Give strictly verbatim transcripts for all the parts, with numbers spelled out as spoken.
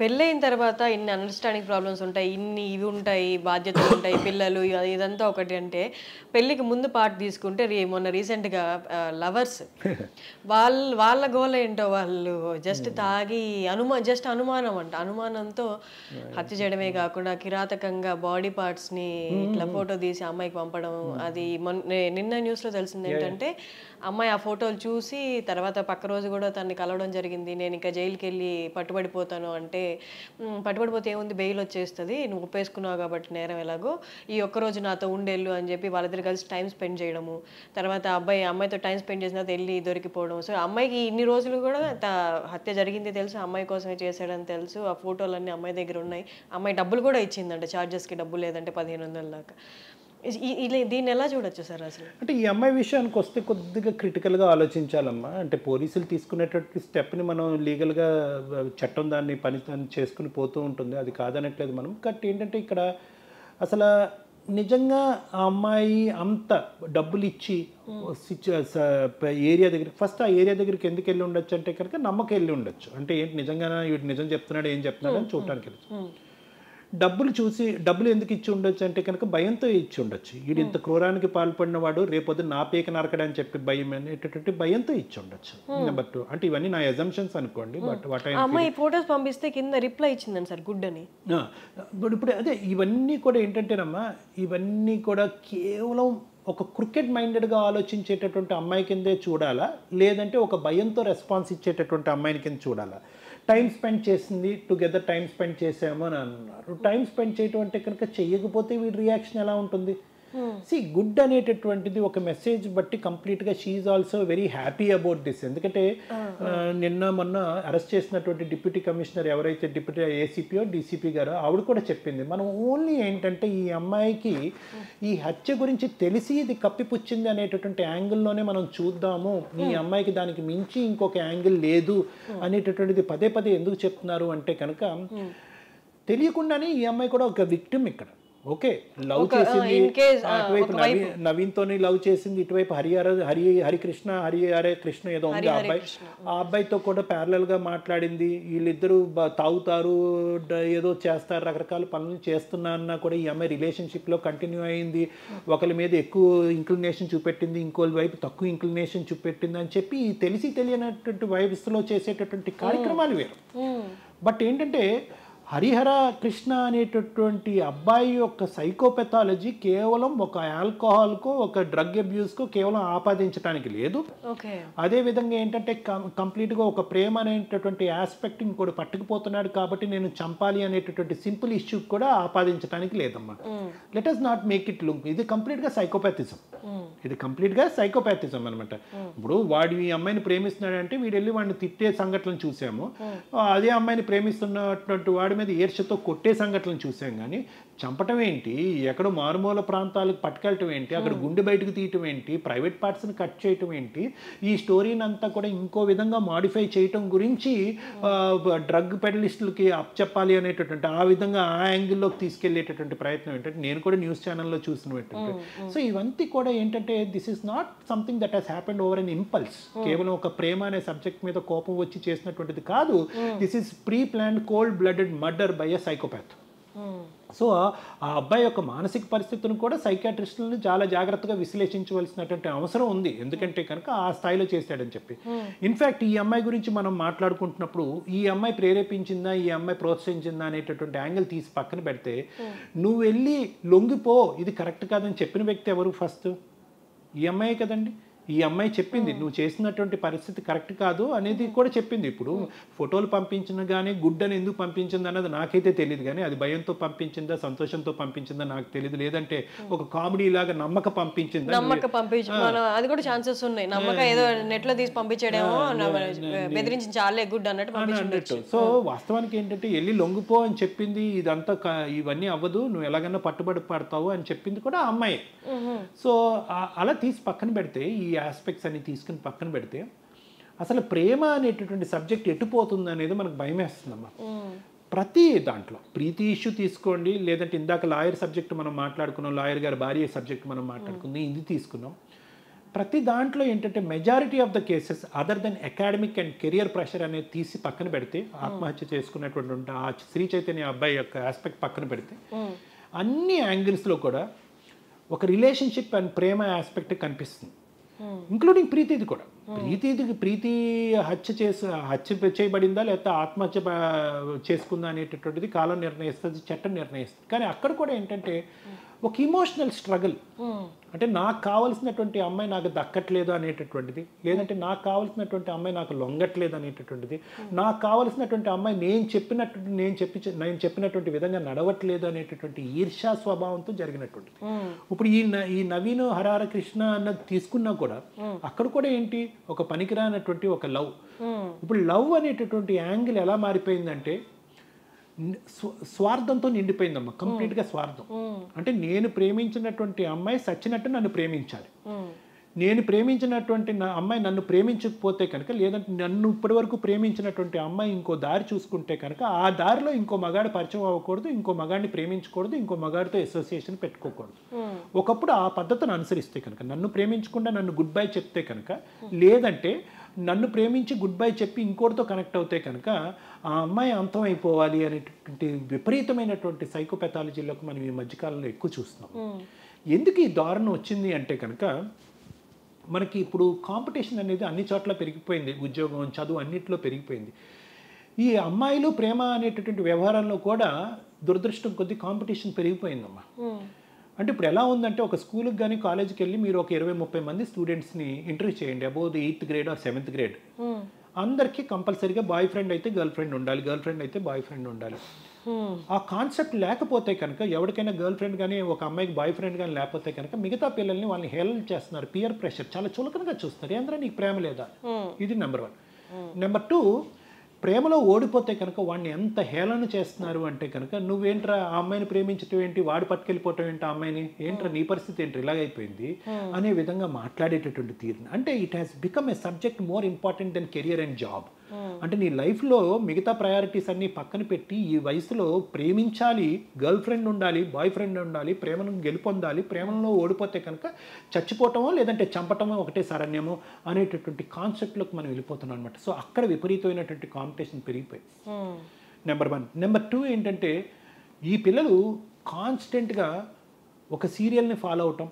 పెళ్ళైన తర్వాత ఇన్ని అండర్స్టాండింగ్ ప్రాబ్లమ్స్ ఉంటాయి, ఇన్ని ఇవి ఉంటాయి, బాధ్యతలు ఉంటాయి, పిల్లలు, ఇదంతా ఒకటి. అంటే పెళ్ళికి ముందు పార్ట్ తీసుకుంటే మొన్న రీసెంట్గా లవర్స్ వాళ్ళ వాళ్ళ గోల ఏంటో వాళ్ళు జస్ట్ తాగి అనుమా జస్ట్ అనుమానం అంట అనుమానంతో హత్య చేయడమే కాకుండా కిరాతకంగా బాడీ పార్ట్స్ని ఇట్లా ఫోటో తీసి అమ్మాయికి పంపడం. అది నిన్న న్యూస్లో తెలిసింది ఏంటంటే అమ్మాయి ఆ ఫోటోలు చూసి తర్వాత పక్క రోజు కూడా తనని కలవడం జరిగింది. నేను ఇంకా జైలుకి వెళ్ళి పట్టుబడిపోతాను అంటే పట్టుబడిపోతే ఏముంది, బెయిల్ వచ్చేస్తుంది, నువ్వు ఒప్పేసుకున్నావు కాబట్టి నేరం ఎలాగో ఈ ఒక్కరోజు నాతో ఉండేళ్ళు అని చెప్పి వాళ్ళిద్దరు కలిసి టైం స్పెండ్ చేయడము, తర్వాత అబ్బాయి అమ్మాయితో టైం స్పెండ్ చేసిన తర్వాత వెళ్ళి దొరికిపోవడం. సో అమ్మాయికి ఇన్ని రోజులు కూడా హత్య జరిగింది తెలుసు, అమ్మాయి కోసమే చేశాడని తెలుసు, ఆ ఫోటోలన్నీ అమ్మాయి దగ్గర ఉన్నాయి, అమ్మాయి డబ్బులు కూడా ఇచ్చిందంటే ఛార్జెస్కి డబ్బులు లేదంటే పదిహేను వందల దాకా. దీన్ని ఎలా చూడొచ్చు సార్? అసలు అంటే ఈ అమ్మాయి విషయానికి వస్తే కొద్దిగా క్రిటికల్గా ఆలోచించాలమ్మా. అంటే పోలీసులు తీసుకునేటువంటి స్టెప్ని మనం లీగల్గా చట్టం దాన్ని పని చేసుకుని పోతూ ఉంటుంది, అది కాదనట్లేదు మనం. బట్ ఏంటంటే ఇక్కడ అసలు నిజంగా ఆ అమ్మాయి అంత డబ్బులు ఇచ్చి ఏరియా దగ్గర ఫస్ట్ ఆ ఏరియా దగ్గరికి ఎందుకు వెళ్ళి ఉండొచ్చు అంటే కనుక నమ్మకం వెళ్ళి ఉండొచ్చు, అంటే ఏంటి నిజంగా వీటి నిజం చెప్తున్నాడు ఏం చెప్తున్నాడు అని చూడటానికి వెళ్ళచ్చు. డబ్బులు చూసి డబ్బులు ఎందుకు ఇచ్చి ఉండొచ్చు అంటే కనుక భయంతో ఇచ్చి ఉండొచ్చు, వీడు ఇంత క్రూరానికి పాల్పడిన వాడు రేపొద్దు నా పీక నరకడని చెప్పి భయం అనేటటువంటి భయంతో ఇచ్చి ఉండొచ్చు. బట్ అంటే ఇవన్నీ నా అజంప్షన్స్ అనుకోండి. బట్ వాట్ అమ్మాయి ఫోటోస్ పంపిస్తే కింద రిప్లై ఇచ్చిందని సార్ గుడ్ అని. బట్ ఇప్పుడు అదే ఇవన్నీ కూడా ఏంటంటేనమ్మా ఇవన్నీ కూడా కేవలం ఒక క్రికెట్ మైండెడ్గా ఆలోచించేటటువంటి అమ్మాయి కిందే చూడాలా, లేదంటే ఒక భయంతో రెస్పాన్స్ ఇచ్చేటటువంటి అమ్మాయిని కింద చూడాలా? టైం స్పెండ్ చేసింది టుగెదర్ టైం స్పెండ్ చేసాము అని అన్నారు, టైం స్పెండ్ చేయటం అంటే కనుక చెయ్యకపోతే వీడి రియాక్షన్ ఎలా ఉంటుంది? సి గుడ్ అనేటటువంటిది ఒక మెసేజ్ బట్టి కంప్లీట్గా she also very happy about this. ఎందుకంటే నిన్న మొన్న అరెస్ట్ చేసినటువంటి డిప్యూటీ కమిషనర్ ఎవరైతే డిప్యూటీ ఏసీపీయో డీసీపీ గారో ఆవిడ కూడా చెప్పింది, మనం ఓన్లీ ఏంటంటే ఈ అమ్మాయికి ఈ హత్య గురించి తెలిసి ఇది కప్పిపుచ్చింది అనేటటువంటి యాంగిల్లోనే మనం చూద్దాము, ఈ అమ్మాయికి దానికి మించి ఇంకొక యాంగిల్ లేదు అనేటటువంటిది పదే పదే ఎందుకు చెప్తున్నారు అంటే కనుక తెలియకుండానే ఈ అమ్మాయి కూడా ఒక విక్టిమ్ ఇక్కడ. ఓకే లవ్ చేసింది అటువైపు నవీన్ నవీన్తోని లవ్ చేసింది, ఇటువైపు హరిహర హరి హరికృష్ణ హరిహరే కృష్ణ ఏదో ఉంది ఆ అబ్బాయి, ఆ అబ్బాయితో కూడా ప్యారలల్గా మాట్లాడింది. వీళ్ళిద్దరూ తాగుతారు ఏదో చేస్తారు రకరకాల పనులు చేస్తున్నా అన్నా కూడా ఈ అమ్మాయి రిలేషన్షిప్లో కంటిన్యూ అయింది, ఒకరి మీద ఎక్కువ ఇంక్లినేషన్ చూపెట్టింది, ఇంకోళ్ళ వైపు తక్కువ ఇంక్లినేషన్ చూపెట్టింది అని చెప్పి తెలిసి తెలియనటువంటి వైబ్స్లో చేసేటటువంటి కార్యక్రమాలు వేరు. బట్ ఏంటంటే హరిహర కృష్ణ అనేటటువంటి అబ్బాయి యొక్క సైకోపెథాలజీ కేవలం ఒక ఆల్కహాల్కో ఒక డ్రగ్ అబ్యూస్కో కేవలం ఆపాదించడానికి లేదు. అదేవిధంగా ఏంటంటే కంప్లీట్గా ఒక ప్రేమ అనేటటువంటి ఆస్పెక్ట్ ఇంకోటి పట్టుకుపోతున్నాడు కాబట్టి నేను చంపాలి అనేటటువంటి సింపుల్ ఇష్యూ కూడా ఆపాదించడానికి లేదమ్మా. Let us not make it look ఇది కంప్లీట్గా సైకోపాథిజం, ఇది కంప్లీట్గా సైకోపాథిజం అనమాట. ఇప్పుడు వాడు ఈ అమ్మాయిని ప్రేమిస్తున్నాడంటే వీడు వెళ్ళి వాడిని తిట్టే సంఘటన చూసాము, అదే అమ్మాయిని ప్రేమిస్తున్నటువంటి వాడు మీద ఏర్షతో కొట్టే సంఘటనలు చూసాం, కానీ చంపటం ఏంటి, ఎక్కడో మారుమూల ప్రాంతాలకు పట్టుకెళ్ళటం ఏంటి, అక్కడ గుండె బయటకు తీయటం ఏంటి, ప్రైవేట్ పార్ట్స్ని కట్ చేయటం ఏంటి, ఈ స్టోరీని అంతా కూడా ఇంకో విధంగా మాడిఫై చేయటం గురించి డ్రగ్ పెడలిస్టులకి అప్ చెప్పాలి అనేటటువంటి ఆ విధంగా ఆ యాంగిల్లోకి తీసుకెళ్లేటటువంటి ప్రయత్నం ఏంటంటే నేను కూడా న్యూస్ ఛానల్లో చూసిన. సో ఇవంతా కూడా ఏంటంటే this is not something that Hess happened over an impulse, కేవలం ఒక ప్రేమ అనే సబ్జెక్ట్ మీద కోపం వచ్చి చేసినటువంటిది కాదు, this is pre planned cold blooded murder by a psychopath. So ఆ అబ్బాయి యొక్క మానసిక పరిస్థితిని కూడా సైకాట్రిస్టులను చాలా జాగ్రత్తగా విశ్లేషించవలసినటువంటి అవసరం ఉంది, ఎందుకంటే కనుక ఆ స్థాయిలో చేశాడని చెప్పి. ఇన్ఫ్యాక్ట్ ఈ అమ్మాయి గురించి మనం మాట్లాడుకుంటున్నప్పుడు ఈ అమ్మాయి ప్రేరేపించిందా ఈ అమ్మాయి ప్రోత్సహించిందా అనేటటువంటి యాంగిల్ తీసి పక్కన పెడితే నువ్వు వెళ్ళి లొంగిపో ఇది కరెక్ట్ కాదని చెప్పిన వ్యక్తి ఎవరు? ఫస్ట్ ఈ అమ్మాయే కదండి. ఈ అమ్మాయి చెప్పింది నువ్వు చేసినటువంటి పరిస్థితి కరెక్ట్ కాదు అనేది కూడా చెప్పింది. ఇప్పుడు ఫోటోలు పంపించిన కానీ గుడ్ అని ఎందుకు పంపించింది అన్నది నాకైతే తెలియదు, కానీ అది భయంతో పంపించిందా సంతోషంతో పంపించిందా నాకు తెలియదు, లేదంటే ఒక కామెడీ లాగా నమ్మక పంపించింది నమ్మక పంపించింది అది కూడా ఛాన్సెస్ ఉన్నాయి, నమ్మక ఏదో నెట్లో తీసి పంపించడేమో బెదిరించి చాలే గుడ్ అన్నట్టు. సో వాస్తవానికి ఏంటంటే వెళ్ళి లొంగిపో అని చెప్పింది, ఇదంతా ఇవన్నీ అవ్వదు నువ్వు ఎలాగన్నా పట్టుబడి పడతావు అని చెప్పింది కూడా అమ్మాయి. సో అలా తీసి పక్కన పెడితే ఈ ఆస్పెక్ట్స్ అన్ని తీసుకుని పక్కన పెడితే అసలు ప్రేమ అనేటటువంటి సబ్జెక్ట్ ఎటుపోతుంది అనేది మనకు భయం వేస్తుందమ్మా. ప్రతి దాంట్లో ప్రీతి ఇష్యూ తీసుకోండి, లేదంటే ఇందాక లాయర్ సబ్జెక్ట్ మనం మాట్లాడుకున్నాం, లాయర్ గారి భార్య సబ్జెక్ట్ మనం మాట్లాడుకుంది, ఇది తీసుకున్నాం. ప్రతి దాంట్లో ఏంటంటే majority of the cases other then academic and career pressure అనేది తీసి పక్కన పెడితే, ఆత్మహత్య చేసుకున్నటువంటి ఆ శ్రీ చైతన్య అబ్బాయి యొక్క ఆస్పెక్ట్ పక్కన పెడితే అన్ని యాంగిల్స్లో కూడా ఒక రిలేషన్షిప్ అండ్ ప్రేమ ఆస్పెక్ట్ కనిపిస్తుంది, ఇంక్లూడింగ్ ప్రీతిది కూడా. ప్రీతిది ప్రీతి హత్య చేసు హత్య చేయబడిందా లేకపోతే ఆత్మహత్య చేసుకుందా అనేటటువంటిది కాలం నిర్ణయిస్తుంది, చట్టం నిర్ణయిస్తుంది. కానీ అక్కడ కూడా ఏంటంటే ఒక ఇమోషనల్ స్ట్రగుల్, అంటే నాకు కావాల్సినటువంటి అమ్మాయి నాకు దక్కట్లేదు అనేటటువంటిది, లేదంటే నాకు కావాల్సినటువంటి అమ్మాయి నాకు లొంగట్లేదు అనేటటువంటిది, నాకు కావాల్సినటువంటి అమ్మాయి నేను చెప్పినట్టు నేను చెప్పి నేను చెప్పినటువంటి విధంగా నడవట్లేదు అనేటటువంటి ఈర్ష్యా స్వభావంతో జరిగినటువంటిది. ఇప్పుడు ఈ ఈ నవీన్ హరహర కృష్ణ అన్నది తీసుకున్నా కూడా అక్కడ కూడా ఏంటి ఒక పనికిరానటువంటి ఒక లవ్. ఇప్పుడు లవ్ అనేటటువంటి యాంగిల్ ఎలా మారిపోయిందంటే స్వార్థంతో నిండిపోయిందమ్మా, కంప్లీట్గా స్వార్థం. అంటే నేను ప్రేమించినటువంటి అమ్మాయి సచ్చినట్టు నన్ను ప్రేమించాలి, నేను ప్రేమించినటువంటి నా అమ్మాయి నన్ను ప్రేమించకపోతే కనుక, లేదంటే నన్ను ఇప్పటి వరకు ప్రేమించినటువంటి అమ్మాయి ఇంకో దారి చూసుకుంటే కనుక ఆ దారిలో ఇంకో మగాడు పరిచయం అవ్వకూడదు, ఇంకో మగాడిని ప్రేమించకూడదు, ఇంకో మగాడితో అసోసియేషన్ పెట్టుకోకూడదు. ఒకప్పుడు ఆ పద్ధతిని అనుసరిస్తే కనుక, నన్ను ప్రేమించకుండా నన్ను గుడ్ బై చెప్తే కనుక, లేదంటే నన్ను ప్రేమించి గుడ్ బై చెప్పి ఇంకోటితో కనెక్ట్ అవుతే కనుక ఆ అమ్మాయి అంతం అయిపోవాలి అనేటటువంటి విపరీతమైనటువంటి సైకోపెథాలజీలకు మనం ఈ మధ్యకాలంలో ఎక్కువ చూస్తున్నాం. ఎందుకు ఈ దారుణం వచ్చింది అంటే కనుక, మనకి ఇప్పుడు కాంపిటీషన్ అనేది అన్ని చోట్ల పెరిగిపోయింది, ఉద్యోగం చదువు అన్నింటిలో పెరిగిపోయింది. ఈ అమ్మాయిలు ప్రేమ అనేటటువంటి వ్యవహారంలో కూడా దురదృష్టం కొద్ది కాంపిటీషన్ పెరిగిపోయిందమ్మా. అంటే ఇప్పుడు ఎలా ఉందంటే, ఒక స్కూల్కి కానీ కాలేజ్కి వెళ్ళి మీరు ఒక ఇరవై ముప్పై మంది స్టూడెంట్స్ని ఇంటర్వ్యూ చేయండి above the eighth grade or seventh grade, అందరికీ కంపల్సరీగా బాయ్ ఫ్రెండ్ అయితే గర్ల్ ఫ్రెండ్ ఉండాలి, గర్ల్ ఫ్రెండ్ అయితే బాయ్ ఫ్రెండ్ ఉండాలి. ఆ కాన్సెప్ట్ లేకపోతే కనుక, ఎవరికైనా గర్ల్ ఫ్రెండ్ కానీ ఒక అమ్మాయికి బాయ్ ఫ్రెండ్ కానీ లేకపోతే కనుక మిగతా పిల్లల్ని వాళ్ళని హేళన చేస్తున్నారు, పియర్ ప్రెషర్ చాలా చులకనగా చూస్తున్నారు. ఏంద్రా నీకు ప్రేమ లేదా, ఇది నెంబర్ వన్. నెంబర్ టూ, ప్రేమలో ఓడిపోతే కనుక వాడిని ఎంత హేళన చేస్తున్నారు అంటే కనుక, నువ్వేంట్రా ఆ అమ్మాయిని ప్రేమించటం ఏంటి, వాడు పట్టుకెళ్ళిపోవటం ఏంటి, ఆ అమ్మాయిని ఏంట్రా నీ పరిస్థితి ఏంటి ఇలాగైపోయింది అనే విధంగా మాట్లాడేటటువంటి తీరుని. అంటే it has become a subject more important then career and job. అంటే నీ లైఫ్లో మిగతా ప్రయారిటీస్ అన్నీ పక్కన పెట్టి ఈ వయసులో ప్రేమించాలి, గర్ల్ ఫ్రెండ్ ఉండాలి, బాయ్ ఫ్రెండ్ ఉండాలి, ప్రేమను గెలుపొందాలి, ప్రేమలో ఓడిపోతే కనుక చచ్చిపోవటమో లేదంటే చంపటమో ఒకటే సరణ్యము అనేటటువంటి కాన్సెప్ట్లోకి మనం వెళ్ళిపోతున్నాం అనమాట. సో అక్కడ విపరీతమైనటువంటి కాంపిటీషన్ పెరిగిపోయింది, నెంబర్ వన్. నెంబర్ టూ ఏంటంటే, ఈ పిల్లలు కాన్స్టెంట్గా ఒక సీరియల్ని ఫాలో అవటం,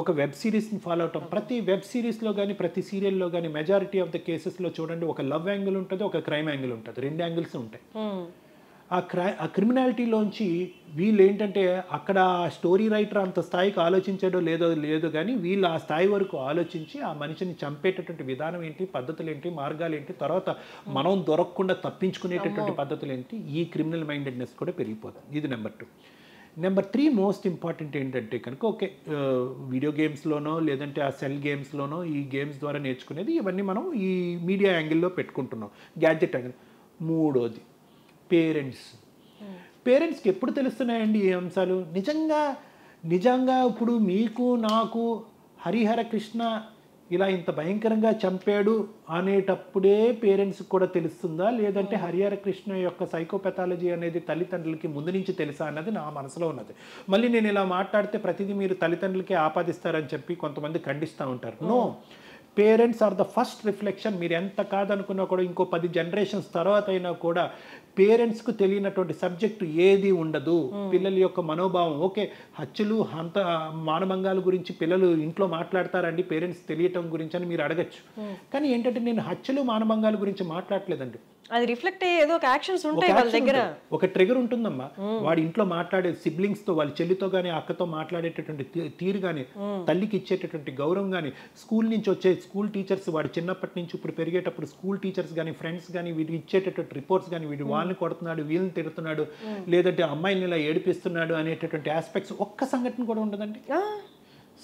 ఒక వెబ్ సిరీస్ని ఫాలో అవటం. ప్రతి వెబ్ సిరీస్లో కానీ ప్రతి సీరియల్లో కానీ మెజారిటీ ఆఫ్ ద కేసెస్లో చూడండి, ఒక లవ్ యాంగిల్ ఉంటుంది, ఒక క్రైమ్ యాంగిల్ ఉంటుంది, రెండు యాంగిల్స్ ఉంటాయి. ఆ క్రై ఆ క్రిమినాలిటీలోంచి వీళ్ళు ఏంటంటే, అక్కడ స్టోరీ రైటర్ అంత స్థాయికి ఆలోచించాడో లేదో లేదో కానీ వీళ్ళు ఆ స్థాయి వరకు ఆలోచించి ఆ మనిషిని చంపేటటువంటి విధానం ఏంటి, పద్ధతులు ఏంటి, మార్గాలు ఏంటి, తర్వాత మనం దొరకకుండా తప్పించుకునేటటువంటి పద్ధతులు ఏంటి, ఈ క్రిమినల్ మైండెడ్నెస్ కూడా పెరిగిపోతుంది. ఇది number two. Number three most important ఏంటంటే కనుక, ఓకే వీడియో గేమ్స్లోనో లేదంటే ఆ సెల్ గేమ్స్లోనో ఈ గేమ్స్ ద్వారా నేర్చుకునేది, ఇవన్నీ మనం ఈ మీడియా యాంగిల్లో పెట్టుకుంటున్నాం, గ్యాడ్జెట్ యాంగిల్. మూడోది పేరెంట్స్. పేరెంట్స్కి ఎప్పుడు తెలుస్తున్నాయండి ఈ అంశాలు? నిజంగా నిజంగా ఇప్పుడు మీకు నాకు హరిహర కృష్ణ ఇలా ఇంత భయంకరంగా చంపాడు అనేటప్పుడే పేరెంట్స్కి కూడా తెలుస్తుందా, లేదంటే హరిహర కృష్ణ యొక్క సైకోపెథాలజీ అనేది తల్లిదండ్రులకి ముందు నుంచి తెలుసా అన్నది నా మనసులో ఉన్నది. మళ్ళీ నేను ఇలా మాట్లాడితే ప్రతిదీ మీరు తల్లిదండ్రులకే ఆపాదిస్తారని చెప్పి కొంతమంది ఖండిస్తూ ఉంటారు. No, parents are the first reflection. మీరు ఎంత కాదనుకున్నా కూడా ఇంకో పది జనరేషన్స్ తర్వాత అయినా కూడా పేరెంట్స్కు తెలియనటువంటి సబ్జెక్టు ఏది ఉండదు. పిల్లల యొక్క మనోభావం, ఓకే హత్యలు హంత మానభంగాల గురించి పిల్లలు ఇంట్లో మాట్లాడతారండి పేరెంట్స్ తెలియటం గురించి అని మీరు అడగచ్చు, కానీ ఏంటంటే నేను హత్యలు మానభంగాల గురించి మాట్లాడలేదండి, అది రిఫ్లెక్ట్ అయ్యేది ఒక యాక్షన్స్ ఉంటాయి వాళ్ళ దగ్గర, ఒక ట్రిగర్ ఉంటుందమ్మా. వాడి ఇంట్లో మాట్లాడే సిబ్లింగ్స్తో, వాళ్ళ చెల్లితో కానీ అక్కతో మాట్లాడేటటువంటి తీరు కానీ, తల్లికి ఇచ్చేటటువంటి గౌరవం కానీ, స్కూల్ నుంచి వచ్చే స్కూల్ టీచర్స్, వాడు చిన్నప్పటి నుంచి ఇప్పుడు పెరిగేటప్పుడు స్కూల్ టీచర్స్ కానీ ఫ్రెండ్స్ కానీ వీడు ఇచ్చేటటువంటి రిపోర్ట్స్ కానీ, వీడు వాళ్ళని కొడుతున్నాడు, వీళ్ళని తిడుతున్నాడు, లేదంటే అమ్మాయిని ఇలా ఏడిపిస్తున్నాడు అనేటటువంటి ఆస్పెక్ట్స్ ఒక్క సంఘటన కూడా ఉండదండి.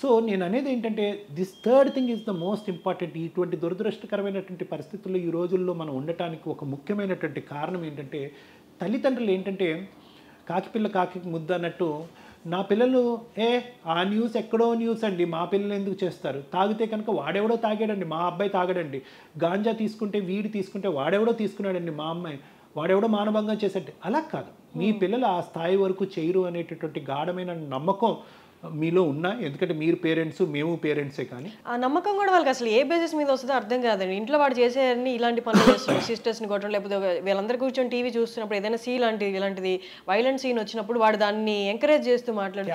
సో నేను అనేది ఏంటంటే, this third thing is the most important. ఇటువంటి దురదృష్టకరమైనటువంటి పరిస్థితుల్లో ఈ రోజుల్లో మనం ఉండటానికి ఒక ముఖ్యమైనటువంటి కారణం ఏంటంటే, తల్లిదండ్రులు ఏంటంటే కాకిపిల్ల కాకి ముద్ద అన్నట్టు, నా పిల్లలు ఏ ఆ న్యూస్ ఎక్కడో న్యూస్ అండి, మా పిల్లలు ఎందుకు చేస్తారు, తాగితే కనుక వాడెవడో తాగాడండి, మా అబ్బాయి తాగడండి, గాంజా తీసుకుంటే వీడి తీసుకుంటే వాడెవడో తీసుకున్నాడండి, మా అమ్మాయి వాడెవడో మానభంగం చేశాడు. అలా కాదు, మీ పిల్లలు ఆ స్థాయి వరకు చేయరు అనేటటువంటి గాఢమైన నమ్మకం మీలో ఉన్నా ఎందుకంటే మీరు పేరెంట్స్ మేము పేరెంట్సే కానీ ఆ నమ్మకం కూడా వాళ్ళకి అసలు ఏ బేసిస్ మీద వస్తుందో అర్థం కాదండి. ఇంట్లో వాడు చేసేయని ఇలాంటి పనులు చేస్తారు, సిస్టర్స్ని కొట్టడం, లేకపోతే వీళ్ళందరూ కూర్చొని టీవీ చూస్తున్నప్పుడు ఏదైనా సీ లాంటి ఇలాంటిది వైలెంట్ సీన్ వచ్చినప్పుడు వాడు దాన్ని ఎంకరేజ్ చేస్తూ మాట్లాడు,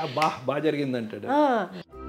బాగా జరిగిందంటాడు.